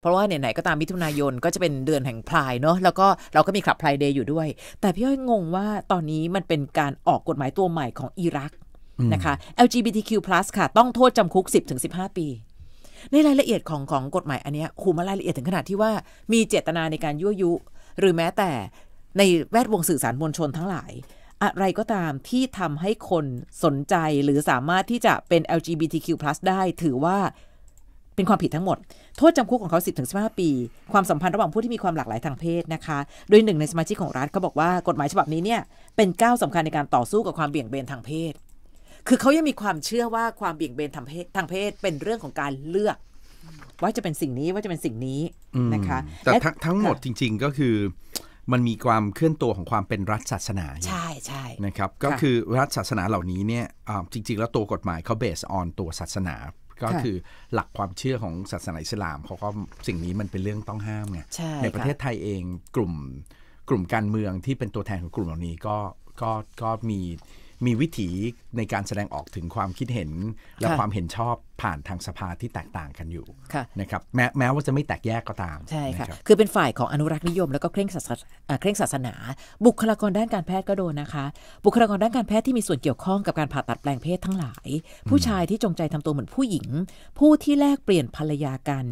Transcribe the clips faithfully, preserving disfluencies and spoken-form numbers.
เพราะว่าไหนๆก็ตามมิถุนายนก็จะเป็นเดือนแห่งพลายเนาะแล้วก็เราก็มีคลับพลายเดย์อยู่ด้วยแต่พี่อ้อยงงว่าตอนนี้มันเป็นการออกกฎหมายตัวใหม่ของอิรักนะคะ แอล จี บี ที คิว พลัส ค่ะต้องโทษจำคุก สิบถึงสิบห้า ปีในรายละเอียดของของกฎหมายอันนี้ขู่มารายละเอียดถึงขนาดที่ว่ามีเจตนาในการยั่วยุหรือแม้แต่ในแวดวงสื่อสารมวลชนทั้งหลายอะไรก็ตามที่ทำให้คนสนใจหรือสามารถที่จะเป็น แอล จี บี ที คิว พลัส ได้ถือว่าเป็นความผิดทั้งหมดโทษจำคุกของเขา สิบถึงสิบห้า ปีความสัมพันธ์ระหว่างผู้ที่มีความหลากหลายทางเพศนะคะโดยหนึ่งในสมาชิกของรัฐเขาบอกว่ากฎหมายฉบับนี้เนี่ยเป็นก้าวสำคัญในการต่อสู้กับความเบี่ยงเบนทางเพศคือเขายังมีความเชื่อว่าความเบี่ยงเบนทางเพศทางเพศเป็นเรื่องของการเลือกว่าจะเป็นสิ่งนี้ว่าจะเป็นสิ่งนี้นะคะแต่ทั้งหมดจริงๆก็คือมันมีความเคลื่อนตัวของความเป็นรัฐศาสนาใช่ใช่นะครับก็คือรัฐศาสนาเหล่านี้เนี่ยจริงๆแล้วตัวกฎหมายเขา based on ตัวศาสนาก็คือหลักความเชื่อของศาสนาอิสลามเขาก็สิ่งนี้มันเป็นเรื่องต้องห้ามไงในประเทศไทยเองกลุ่มกลุ่มการเมืองที่เป็นตัวแทนของกลุ่มเหล่านี้ก็ก็ก็มีมีวิถีในการแสดงออกถึงความคิดเห็นและความเห็นชอบผ่านทางสภาที่แตกต่างกันอยู่นะครับแม้แม้ว่าจะไม่แตกแยกก็ตามใช่ค่ะคือเป็นฝ่ายของอนุรักษ์นิยมแล้วก็เคร่งศาสนาบุคลากรด้านการแพทย์ก็โดนนะคะบุคลากรด้านการแพทย์ที่มีส่วนเกี่ยวข้องกับการผ่าตัดแปลงเพศทั้งหลายผู้ชายที่จงใจทำตัวเหมือนผู้หญิงผู้ที่แลกเปลี่ยนภรรยากัน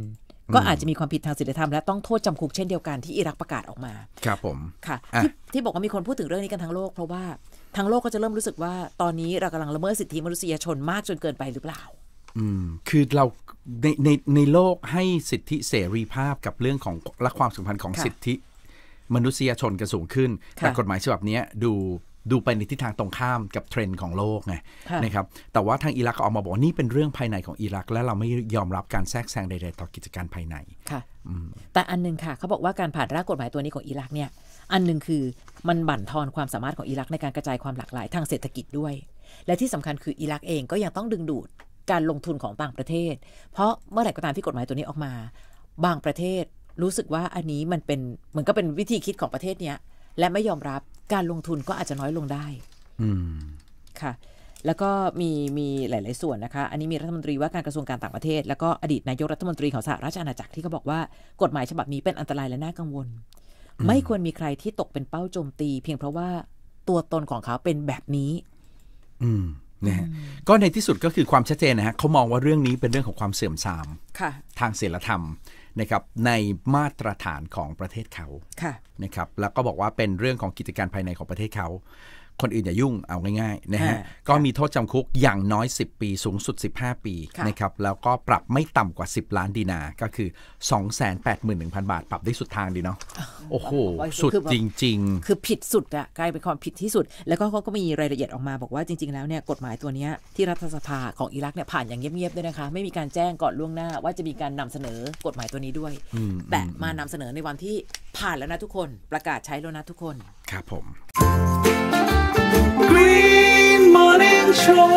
ก็อาจจะมีความผิดทางศีลธรรมและต้องโทษจำคุกเช่นเดียวกันที่อิรักประกาศออกมาครับผมค่ะที่บอกว่ามีคนพูดถึงเรื่องนี้กันทั้งโลกเพราะว่าทั้งโลกก็จะเริ่มรู้สึกว่าตอนนี้เรากำลังละเมิดสิทธิมนุษยชนมากจนเกินไปหรือเปล่าอืมคือเราในในในโลกให้สิทธิเสรีภาพกับเรื่องของและความสัมพันธ์ของสิทธิมนุษยชนกันสูงขึ้นแต่กฎหมายฉบับนี้ดูดูไปในทิศทางตรงข้ามกับเทรนด์ของโลกไงนะครับแต่ว่าทางอิรักก็ออกมาบอกนี่เป็นเรื่องภายในของอิรักและเราไม่ยอมรับการแทรกแซงใดๆต่อกิจการภายในค่ะแต่อันนึงค่ะเขาบอกว่าการผ่านร่างกฎหมายตัวนี้ของอิรักเนี่ยอันนึงคือมันบั่นทอนความสามารถของอิรักในการกระจายความหลากหลายทางเศรษฐกิจด้วยและที่สำคัญคืออิรักเองก็ยังต้องดึงดูดการลงทุนของต่างประเทศเพราะเมื่อไหร่ก็ตามที่กฎหมายตัวนี้ออกมาบางประเทศรู้สึกว่าอันนี้มันเป็นเหมือนก็เป็นวิธีคิดของประเทศเนี้ยและไม่ยอมรับการลงทุนก็อาจจะน้อยลงได้ค่ะแล้วก็มีมีหลายๆส่วนนะคะอันนี้มีรัฐมนตรีว่าการกระทรวงการต่างประเทศแล้วก็อดีตนายกรัฐมนตรีของสหราชอาณาจักรที่เขาบอกว่ากฎหมายฉบับนี้เป็นอันตรายและน่ากังวลไม่ควรมีใครที่ตกเป็นเป้าโจมตีเพียงเพราะว่าตัวตนของเขาเป็นแบบนี้อืมนะฮะก็ในที่สุดก็คือความชัดเจนนะฮะเขามองว่าเรื่องนี้เป็นเรื่องของความเสื่อมทรามทางศีลธรรมนะครับในมาตรฐานของประเทศเขาค่ะนะครับแล้วก็บอกว่าเป็นเรื่องของกิจการภายในของประเทศเขาคนอื่นอย่ายุ่งเอาง่ายๆนะฮะก็มีโทษจำคุกอย่างน้อยสิบปีสูงสุดสิบห้าปีนะครับแล้วก็ปรับไม่ต่ำกว่าสิบล้านดินาร์ก็คือ สองแสนแปดหมื่นหนึ่งพัน บาทปรับได้สุดทางดีเนาะโอ้โหสุดจริงๆคือผิดสุดอะกลายเป็นความผิดที่สุดแล้วก็เขาก็มีรายละเอียดออกมาบอกว่าจริงๆแล้วเนี่ยกฎหมายตัวนี้ที่รัฐสภาของอิรักเนี่ยผ่านอย่างเงียบๆด้วยนะคะไม่มีการแจ้งก่อนล่วงหน้าว่าจะมีการนำเสนอกฎหมายตัวนี้ด้วยแต่มานำเสนอในวันที่ผ่านแล้วนะทุกคนประกาศใช้แล้วนะทุกคนครับผมGreen Morning Show